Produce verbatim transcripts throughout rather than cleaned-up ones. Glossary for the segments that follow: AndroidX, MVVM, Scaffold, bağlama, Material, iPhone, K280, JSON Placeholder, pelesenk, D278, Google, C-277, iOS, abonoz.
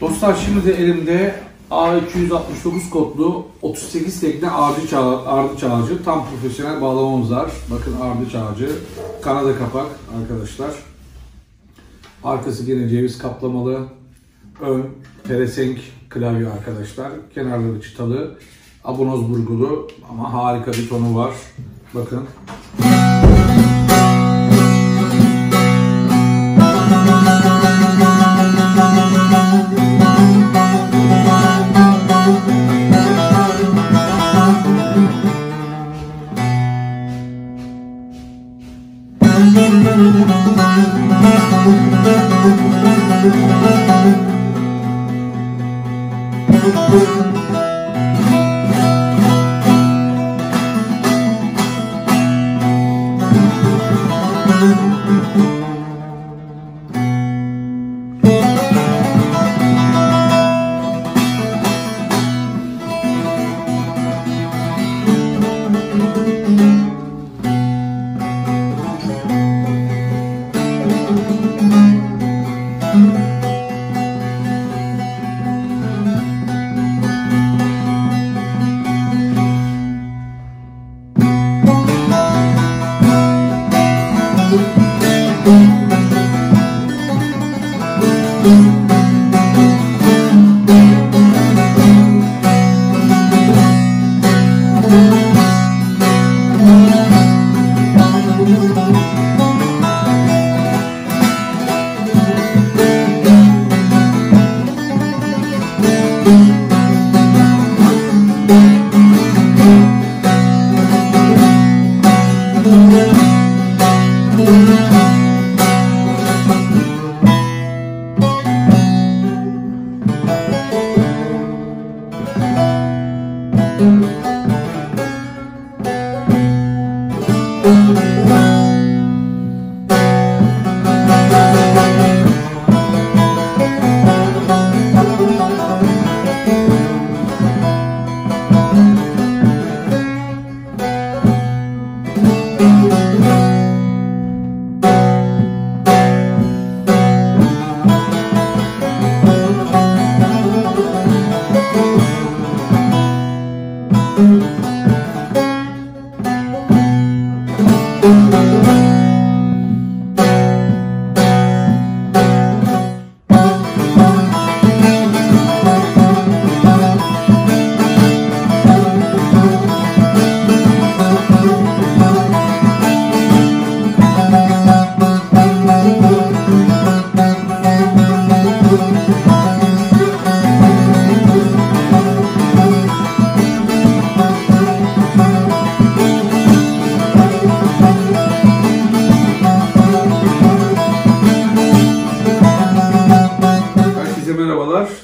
Dostlar şimdi de elimde A iki yüz altmış dokuz kodlu otuz sekiz tekne ardıç ağacı, tam profesyonel bağlamamız var. Bakın ardıç ağacı, Kanada kapak arkadaşlar. Arkası gene ceviz kaplamalı, ön peresenk klavye arkadaşlar. Kenarları çıtalı, abonoz burgulu ama harika bir tonu var. Bakın.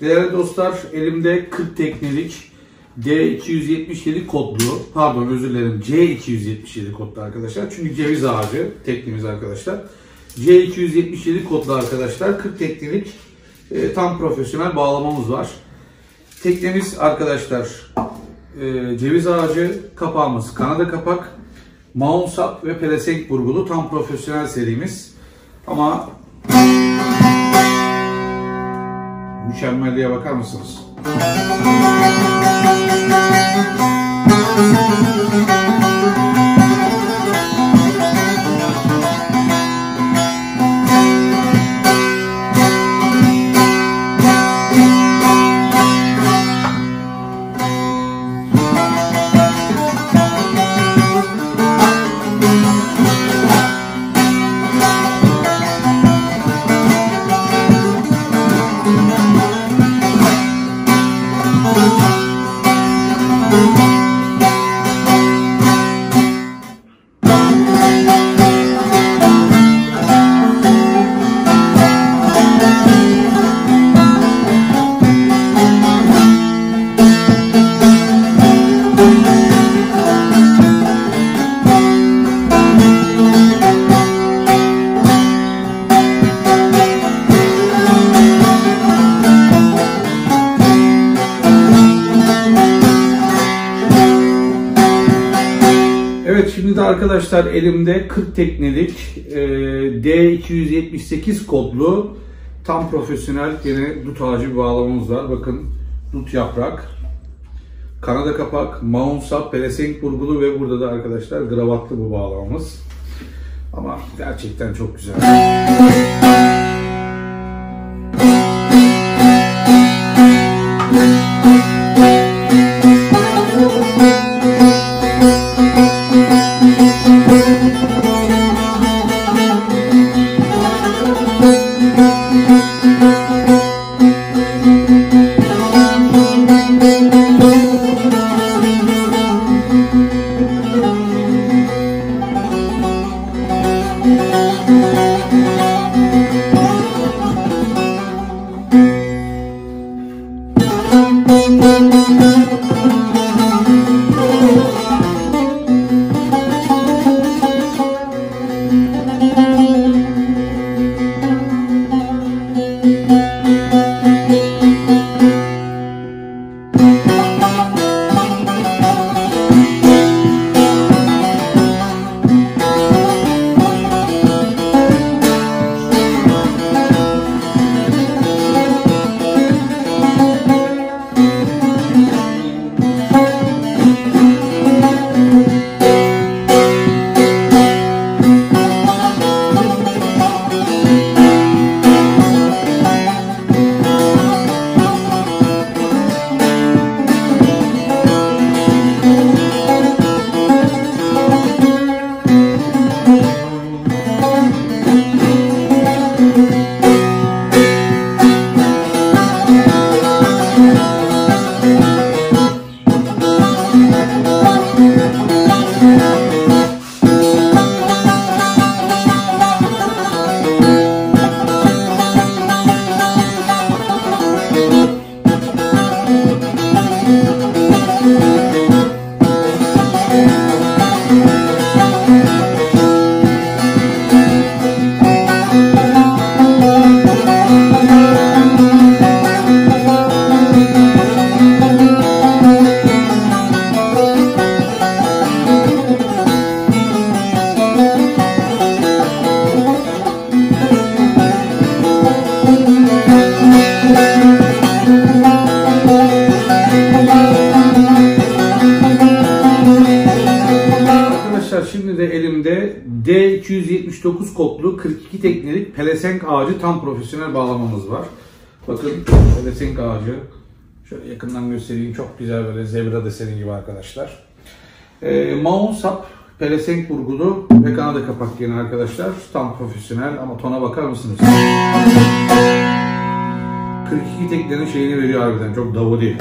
Değerli dostlar, elimde kırk teknelik D iki yüz yetmiş yedi kodlu, pardon özür dilerim C iki yüz yetmiş yedi kodlu arkadaşlar. Çünkü ceviz ağacı teknemiz arkadaşlar. C iki yüz yetmiş yedi kodlu arkadaşlar, kırk teknelik e, tam profesyonel bağlamamız var. Teknemiz arkadaşlar e, ceviz ağacı, kapağımız Kanada kapak, maun sap ve pelesenk burgulu tam profesyonel serimiz. Ama mükemmelliğe bakar mısınız? Şimdi de arkadaşlar elimde kırk teknelik e, D iki yüz yetmiş sekiz kodlu Tam profesyonel yine dut ağacı bağlamamız var. Bakın dut yaprak, Kanada kapak, mahumsap, pelesenk burgulu ve burada da arkadaşlar gravatlı bu bağlamamız. Ama gerçekten çok güzel. Şimdi de elimde D iki yüz yetmiş dokuz kodlu kırk iki teknelik pelesenk ağacı tam profesyonel bağlamamız var. Bakın pelesenk ağacı. Şöyle yakından göstereyim. Çok güzel böyle zebra deseni gibi arkadaşlar. E, Maun sap, pelesenk burgulu ve Kanada kapak yeni arkadaşlar. Tam profesyonel ama tona bakar mısınız? kırk iki teknenin şeyini veriyor harbiden. Çok davudi.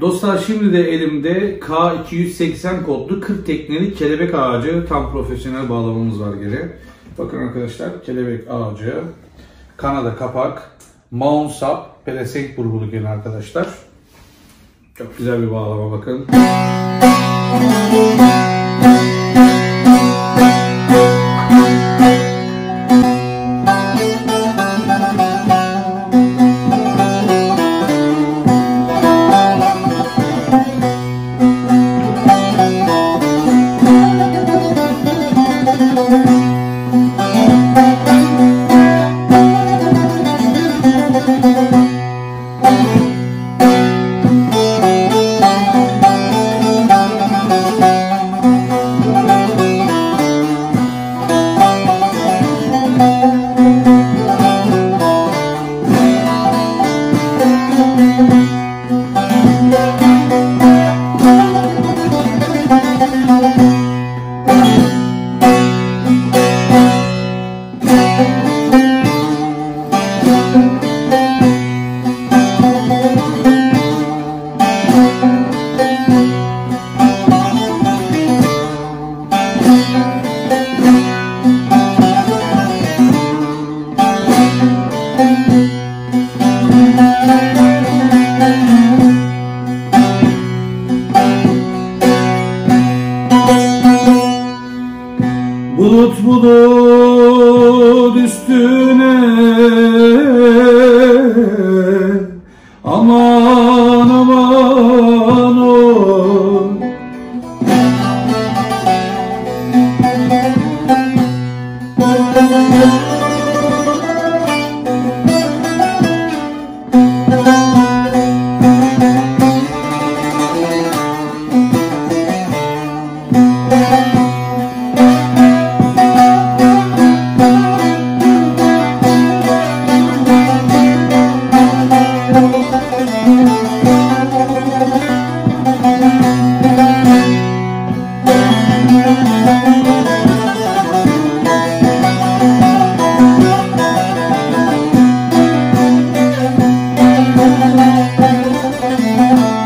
Dostlar şimdi de elimde K iki yüz seksen kodlu kırk tekneli kelebek ağacı tam profesyonel bağlamamız var geri. Bakın arkadaşlar, kelebek ağacı, kanada kapak, mount sap, pelesenk burbulu gelen arkadaşlar. Çok güzel bir bağlama bakın. Bulut bulut üstüne, aman aman oy. Thank you.